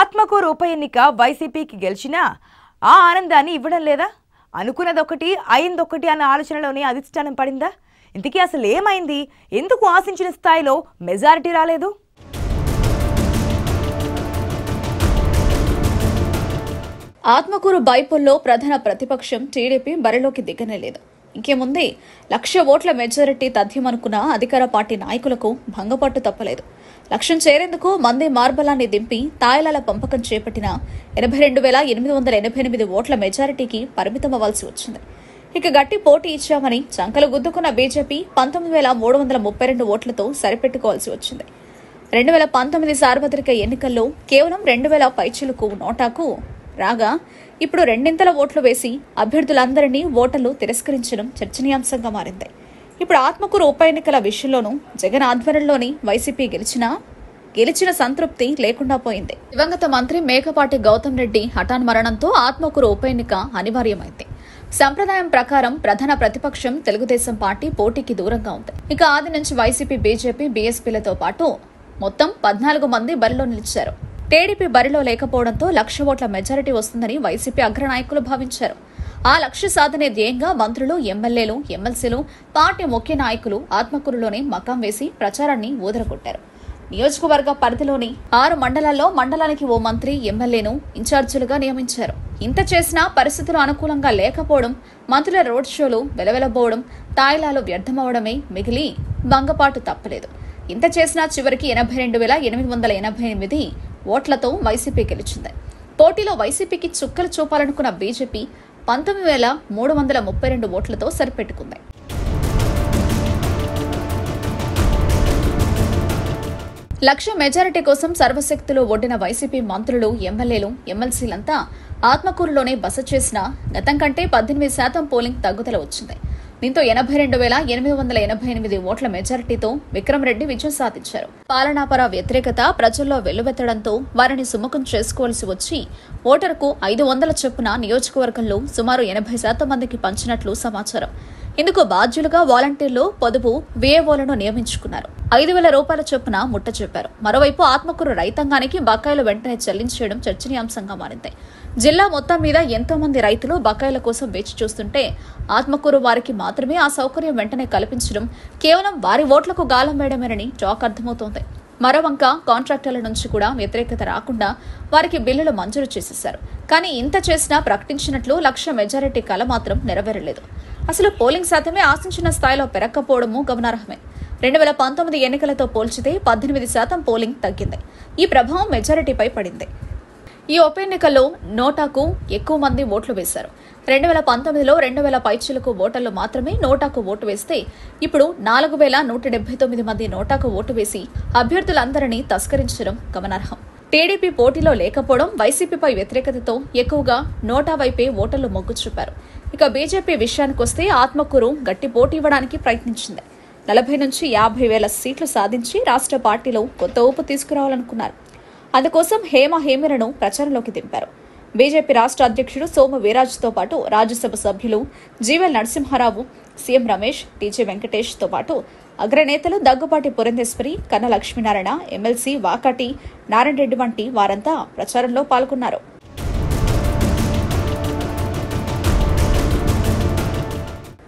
ఆత్మకూరు ఉప ఎన్నిక వైసీపీకి గెలిచినా ఆ ఆనందాన్ని ఇవ్వడం లేదా? అనుకున్నదొకటి అయిందొకటి అనే ఆలోచనలోనే అధిష్టానం పడిందా? ఇంతకీ అసలు ఏమైంది? ఎందుకు ఆశించిన స్థాయిలో మెజారిటీ రాలేదు? ఆత్మకూరు బైపోల్లో ప్రధాన ప్రతిపక్షం టీడీపీ బరిలోకి దిగనేలేదు. ఇంకేముంది, 1,00,000 ఓట్ల మెజారిటీ తథ్యమనుకున్న అధికార పార్టీ నాయకులకు భంగపట్టు తప్పలేదు. లక్ష్యం చేరేందుకు మందే మార్బలాన్ని దింపి తాయిలాల పంపకం చేపట్టిన 82,888 ఓట్ల మెజారిటీకి పరిమితమవ్వాల్సి వచ్చింది. ఇక గట్టి పోటీ ఇచ్చామని చంకలు గుద్దుకున్న బీజేపీ 19,332 ఓట్లతో సరిపెట్టుకోవాల్సి వచ్చింది. 2019 సార్వత్రిక ఎన్నికల్లో కేవలం 2,000 పైచిలకు నోటాకు రాగా ఇప్పుడు 2,000 ఓట్లు వేసి అభ్యర్థులందరినీ ఓటర్లు తిరస్కరించడం చర్చనీయాంశంగా మారింది. ఇప్పుడు ఆత్మకూరు ఉప ఎన్నికల విషయంలోనూ జగన్ ఆధ్వర్యంలోని వైసీపీ గెలిచిన సంతృప్తి లేకుండా పోయింది. దివంగత మంత్రి మేకపాటి గౌతమ్ రెడ్డి హఠాన్మరణంతో ఆత్మకూరు ఉప ఎన్నిక అనివార్యమైంది. సంప్రదాయం ప్రకారం ప్రధాన ప్రతిపక్షం తెలుగుదేశం పార్టీ పోటీకి దూరంగా ఉంది. ఇక ఆది నుంచి వైసీపీ, బీజేపీ, బీఎస్పీలతో పాటు మొత్తం 14 మంది బరిలో నిలిచారు. టీడీపీ బరిలో లేకపోవడంతో 1,00,000 ఓట్ల మెజారిటీ వస్తుందని వైసీపీ అగ్రనాయకులు భావించారు. ఆ లక్ష్య సాధనే ధ్యేయంగా మంత్రులు, ఎమ్మెల్యేలు, ఎమ్మెల్సీలు, పార్టీ ముఖ్య నాయకులు ఆత్మకూరులోనే మకాం వేసి ప్రచారాన్ని ఊదరగొట్టారు. నియోజకవర్గ పరిధిలోని 6 మండలాల్లో మండలానికి ఓ మంత్రి, ఎమ్మెల్యేను ఇన్ఛార్జీలుగా నియమించారు. ఇంత చేసినా పరిస్థితులు అనుకూలంగా లేకపోవడం, మంత్రుల రోడ్ షోలు వెలవెలబోవడం, తాయిలాలు వ్యర్థమవడమే మిగిలి భంగపాటు తప్పలేదు. ఇంత చేసినా చివరికి 82,888 ఓట్లతో వైసీపీ గెలిచింది. పోటీలో వైసీపీకి చుక్కలు చూపాలనుకున్న బీజేపీ 19,332 ఓట్లతో సరిపెట్టుకుంది. లక్ష మెజారిటీ కోసం సర్వశక్తులు ఒడ్డిన వైసీపీ మంత్రులు, ఎమ్మెల్యేలు, ఎమ్మెల్సీలంతా ఆత్మకూరులోనే బస చేసిన గతం కంటే 18% పోలింగ్ తగ్గుదల వచ్చింది. దీంతో 82,888 ఓట్ల మెజారిటీతో విక్రమ్ రెడ్డి విజయం సాధించారు. పాలనాపర వ్యతిరేకత ప్రజల్లో వెల్లువెత్తడంతో వారిని సుముఖం చేసుకోవాల్సి వచ్చి ఓటరుకు 500 చొప్పున నియోజకవర్గంలో సుమారు 80% మందికి పంచినట్లు సమాచారం. ఇందుకు బాధ్యులుగా వాలంటీర్లు, పొదుపు, విఏఓలను నియమించుకున్నారు. 5,000 రూపాయల చొప్పున ముట్ట చెప్పారు. మరోవైపు ఆత్మకూరు రైతాంగానికి బకాయిలు వెంటనే చెల్లించడం చర్చనీయాంశంగా మారింది. జిల్లా మొత్తం మీద ఎంతో మంది రైతులు బకాయిల కోసం వేచి చూస్తుంటే ఆత్మకూరు వారికి మాత్రమే ఆ సౌకర్యం వెంటనే కల్పించడం కేవలం వారి ఓట్లకు గాలం వేయడమేనని టాక్ అర్థమవుతోంది. మరోవంక కాంట్రాక్టర్ల నుంచి కూడా వ్యతిరేకత రాకుండా వారికి బిల్లులు మంజూరు చేసేశారు. కానీ ఇంత చేసినా ప్రకటించినట్లు 1,00,000 మెజారిటీ కల మాత్రం నెరవేరలేదు. అసలు పోలింగ్ శాతమే ఆశించిన స్థాయిలో పెరగకపోవడమూ గమనార్హమే. 2019 ఎన్నికలతో పోల్చితే 18% పోలింగ్ తగ్గింది. ఈ ప్రభావం మెజారిటీపై పడింది. ఈ ఉప ఎన్నికల్లో నోటాకు ఎక్కువ మంది ఓట్లు వేశారు. 2019లో 2,000 పైచిలకు ఓటర్లు మాత్రమే నోటాకు ఓటు వేస్తే ఇప్పుడు 4,179 మంది నోటాకు ఓటు వేసి అభ్యర్థులందరినీ తస్కరించడం గమనార్హం. టీడీపీ పోటీలో లేకపోవడం, వైసీపీపై వ్యతిరేకతతో ఎక్కువగా నోటా వైపే ఓటర్లు మొగ్గు చూపారు. ఇక బీజేపీ విషయానికొస్తే ఆత్మకూరు గట్టి పోటీ ఇవ్వడానికి ప్రయత్నించింది. 40,000 నుంచి 50,000 సీట్లు సాధించి రాష్ట్ర పార్టీలో కొత్త ఊపు తీసుకురావాలనుకున్నారు. అందుకోసం హేమలను ప్రచారంలోకి దింపారు. బీజేపీ రాష్ట్ర అధ్యక్షుడు సోము వీరాజుతో పాటు రాజ్యసభ సభ్యులు GVL Narasimha Rao, CM Ramesh, TJ వెంకటేష్తో పాటు అగ్రనేతలు దగ్గుబాటి పురంధేశ్వరి, కన్న లక్ష్మీనారాయణ, ఎమ్మెల్సీ వాకాటి నారాయణ రెడ్డి వంటి వారంతా ప్రచారంలో పాల్గొన్నారు.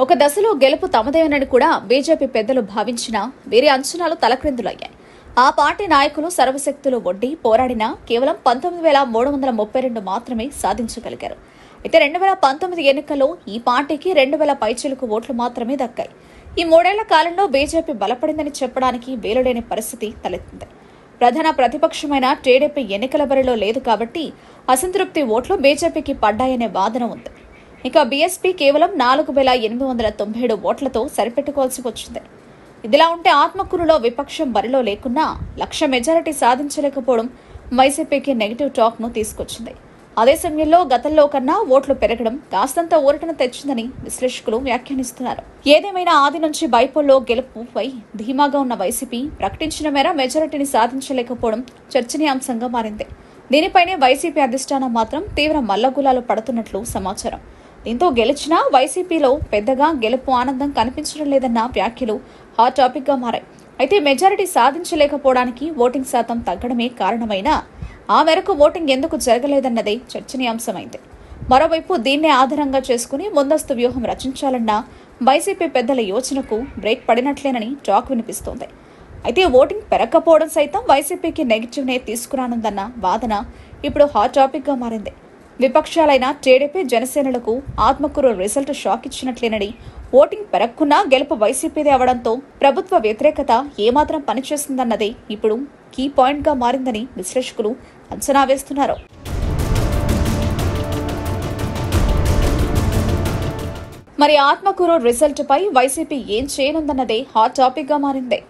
ఒక దశలో గెలుపు తమదేనని కూడా బీజేపీ పెద్దలు భావించినా వీరి అంచనాలు తలక్రిందులయ్యాయి. ఆ పార్టీ నాయకులు సర్వశక్తులు ఒడ్డి పోరాడినా కేవలం 19,332 మాత్రమే సాధించగలిగారు. అయితే 2019 ఎన్నికల్లో ఈ పార్టీకి 2,000 పైచిలకు ఓట్లు మాత్రమే దక్కాయి. ఈ 3 ఏళ్ల కాలంలో బీజేపీ బలపడిందని చెప్పడానికి వేలులేని పరిస్థితి తలెత్తింది. ప్రధాన ప్రతిపక్షమైన టీడీపీ ఎన్నికల బరిలో లేదు కాబట్టి అసంతృప్తి ఓట్లు బీజేపీకి పడ్డాయనే వాదన ఉంది. ఇక బీఎస్పీ కేవలం 4,897 ఓట్లతో సరిపెట్టుకోవాల్సి వచ్చింది. ఇదిలా ఉంటే ఆత్మకూరులో విపక్షం బరిలో లేకున్నా 1,00,000 మెజారిటీ సాధించలేకపోవడం వైసీపీకి నెగిటివ్ టాక్ ను తీసుకొచ్చింది. అదే సమయంలో గతంలో కన్నా ఓట్లు పెరగడం కాస్తంత ఊరటన తెచ్చిందని విశ్లేషకులు వ్యాఖ్యానిస్తున్నారు. ఏదేమైనా ఆది నుంచి బైపోల్లో గెలుపుపై ధీమాగా ఉన్న వైసీపీ ప్రకటించిన మేర మెజారిటీని సాధించలేకపోవడం చర్చనీయాంశంగా మారింది. దీనిపైనే వైసీపీ అధిష్టానం మాత్రం తీవ్ర మల్లగులాలు పడుతున్నట్లు సమాచారం. దీంతో గెలిచినా వైసీపీలో పెద్దగా గెలుపు ఆనందం కనిపించడం లేదన్న వ్యాఖ్యలు హాట్ టాపిక్గా మారాయి. అయితే మెజారిటీ సాధించలేకపోవడానికి ఓటింగ్ శాతం తగ్గడమే కారణమైన ఆ మేరకు ఓటింగ్ ఎందుకు జరగలేదన్నదే చర్చనీయాంశమైంది. మరోవైపు దీన్నే ఆధారంగా చేసుకుని ముందస్తు వ్యూహం రచించాలన్న వైసీపీ పెద్దల యోచనకు బ్రేక్ పడినట్లేనని టాక్ వినిపిస్తోంది. అయితే ఓటింగ్ పెరగకపోవడం సైతం వైసీపీకి నెగిటివ్నే తీసుకురానుందన్న వాదన ఇప్పుడు హాట్ టాపిక్గా మారింది. విపక్షాలైన టీడీపీ జనసేనలకు ఆత్మకూరు రిజల్ట్ షాక్ ఇచ్చినట్లేనని, ఓటింగ్ పెరగకున్నా గెలుపు వైసీపీదే అవడంతో ప్రభుత్వ వ్యతిరేకత ఏమాత్రం పనిచేస్తుందన్నదే ఇప్పుడు కీ పాయింట్గా మారిందని విశ్లేషకులు అంచనా వేస్తున్నారు. మరి ఆత్మకూరు రిజల్ట్పై వైసీపీ ఏం చేయనుందన్నదే హాట్ టాపిక్గా మారింది.